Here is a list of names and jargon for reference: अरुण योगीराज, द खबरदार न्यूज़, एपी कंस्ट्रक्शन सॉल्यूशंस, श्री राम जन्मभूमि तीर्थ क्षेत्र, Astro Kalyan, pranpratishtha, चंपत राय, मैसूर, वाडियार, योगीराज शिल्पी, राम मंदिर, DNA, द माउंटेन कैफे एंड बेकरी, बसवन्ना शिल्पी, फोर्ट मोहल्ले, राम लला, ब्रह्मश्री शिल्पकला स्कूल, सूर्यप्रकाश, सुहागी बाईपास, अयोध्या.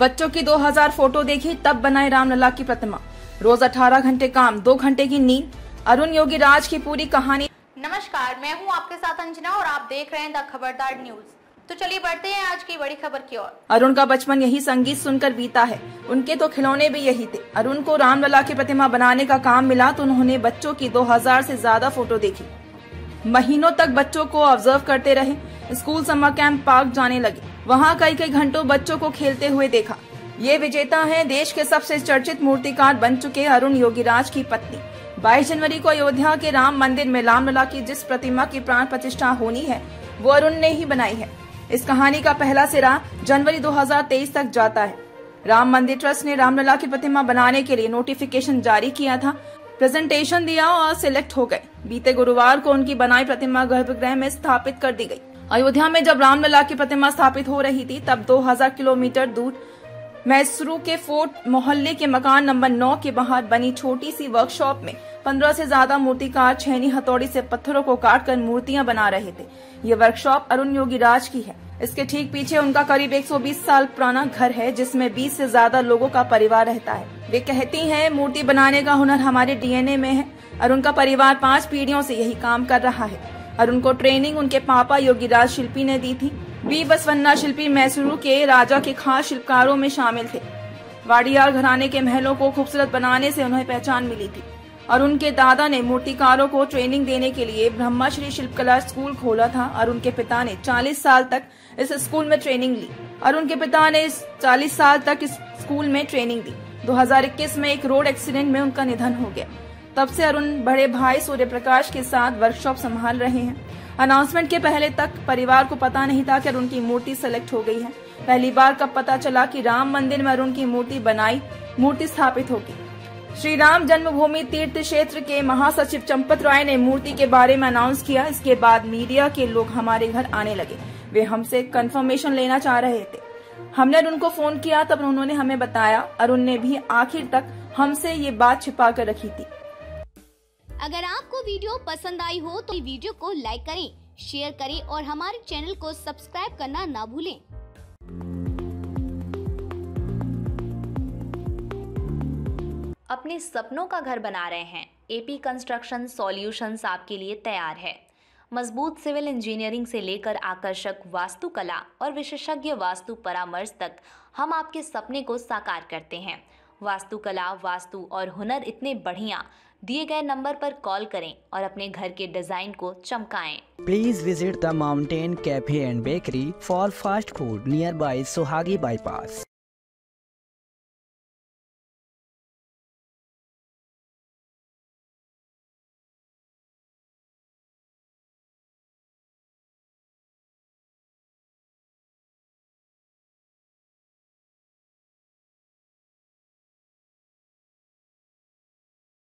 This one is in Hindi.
बच्चों की 2000 फोटो देखी तब बनाए राम लला की प्रतिमा। रोज 18 घंटे काम, 2 घंटे की नींद, अरुण योगीराज की पूरी कहानी। नमस्कार, मैं हूं आपके साथ अंजना और आप देख रहे हैं द खबरदार न्यूज़। तो चलिए बढ़ते हैं आज की बड़ी खबर की ओर। अरुण का बचपन यही संगीत सुनकर बीता है, उनके तो खिलौने भी यही थे। अरुण को राम लला की प्रतिमा बनाने का काम मिला तो उन्होंने बच्चों की 2000 से ज्यादा फोटो देखी। महीनों तक बच्चों को ऑब्जर्व करते रहे। स्कूल समर कैंप पार्क जाने लगे, वहाँ कई कई घंटों बच्चों को खेलते हुए देखा। ये विजेता है देश के सबसे चर्चित मूर्तिकार बन चुके अरुण योगीराज की पत्नी। 22 जनवरी को अयोध्या के राम मंदिर में राम लला की जिस प्रतिमा की प्राण प्रतिष्ठा होनी है वो अरुण ने ही बनाई है। इस कहानी का पहला सिरा जनवरी 2023 तक जाता है। राम मंदिर ट्रस्ट ने राम लला की प्रतिमा बनाने के लिए नोटिफिकेशन जारी किया था, प्रेजेंटेशन दिया और सिलेक्ट हो गए। बीते गुरुवार को उनकी बनाई प्रतिमा गर्भगृह में स्थापित कर दी गई। अयोध्या में जब रामलला की प्रतिमा स्थापित हो रही थी तब 2000 किलोमीटर दूर मैसूर के फोर्ट मोहल्ले के मकान नंबर 9 के बाहर बनी छोटी सी वर्कशॉप में 15 से ज्यादा मूर्तिकार छेनी हथौड़ी से पत्थरों को काटकर मूर्तियां बना रहे थे। ये वर्कशॉप अरुण योगीराज की है। इसके ठीक पीछे उनका करीब 120 साल पुराना घर है जिसमें 20 से ज्यादा लोगों का परिवार रहता है। वे कहती हैं, मूर्ति बनाने का हुनर हमारे DNA में है। अरुण का परिवार 5 पीढ़ियों से यही काम कर रहा है। अरुण को ट्रेनिंग उनके पापा योगीराज शिल्पी ने दी थी। बसवन्ना शिल्पी मैसूर के राजा के खास शिल्पकारों में शामिल थे। वाडियार घराने के महलों को खूबसूरत बनाने से उन्हें पहचान मिली थी और उनके दादा ने मूर्तिकारों को ट्रेनिंग देने के लिए ब्रह्मश्री शिल्पकला स्कूल खोला था और उनके पिता ने 40 साल तक इस स्कूल में ट्रेनिंग ली। और उनके पिता ने 40 साल तक इस स्कूल में ट्रेनिंग दी। 2021 में एक रोड एक्सीडेंट में उनका निधन हो गया। तब से अरुण बड़े भाई सूर्यप्रकाश के साथ वर्कशॉप संभाल रहे हैं। अनाउंसमेंट के पहले तक परिवार को पता नहीं था कि अरुण की मूर्ति सेलेक्ट हो गई है। पहली बार कब पता चला कि राम मंदिर में अरुण की मूर्ति स्थापित होगी। श्री राम जन्मभूमि तीर्थ क्षेत्र के महासचिव चंपत राय ने मूर्ति के बारे में अनाउंस किया। इसके बाद मीडिया के लोग हमारे घर आने लगे। वे हमसे कंफर्मेशन लेना चाह रहे थे। हमने अरुण को फोन किया तब उन्होंने हमें बताया। अरुण ने भी आखिर तक हमसे ये बात छिपा कर रखी थी। अगर आपको वीडियो पसंद आई हो तो वीडियो को लाइक करें, शेयर करें और हमारे चैनल को सब्सक्राइब करना ना भूलें। अपने सपनों का घर बना रहे हैं? एपी कंस्ट्रक्शन सॉल्यूशंस आपके लिए तैयार है। मजबूत सिविल इंजीनियरिंग से लेकर आकर्षक वास्तुकला और विशेषज्ञ वास्तु परामर्श तक हम आपके सपने को साकार करते हैं। वास्तुकला, वास्तु और हुनर इतने बढ़िया। दिए गए नंबर पर कॉल करें और अपने घर के डिजाइन को चमकाएं। Please visit द माउंटेन कैफे एंड बेकरी for fast food nearby सुहागी बाईपास।